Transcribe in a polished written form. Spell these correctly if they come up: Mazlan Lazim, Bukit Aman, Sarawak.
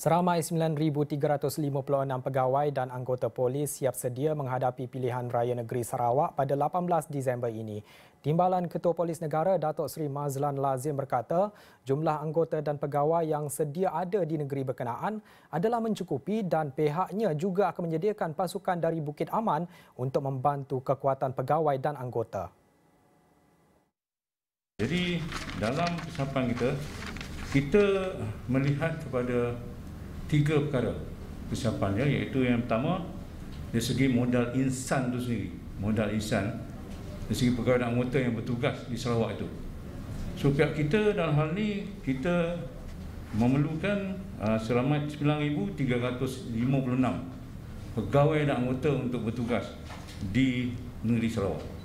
Seramai 9,356 pegawai dan anggota polis siap sedia menghadapi pilihan raya negeri Sarawak pada 18 Disember ini. Timbalan Ketua Polis Negara Datuk Seri Mazlan Lazim berkata, jumlah anggota dan pegawai yang sedia ada di negeri berkenaan adalah mencukupi dan pihaknya juga akan menyediakan pasukan dari Bukit Aman untuk membantu kekuatan pegawai dan anggota. Jadi dalam kesampaian kita melihat kepada tiga perkara persiapannya, iaitu yang pertama dari segi modal insan itu sendiri, dari segi pegawai dan anggota yang bertugas di Sarawak itu. So pihak kita dalam hal ini kita memerlukan seramai 9,356 pegawai dan anggota untuk bertugas di negeri Sarawak.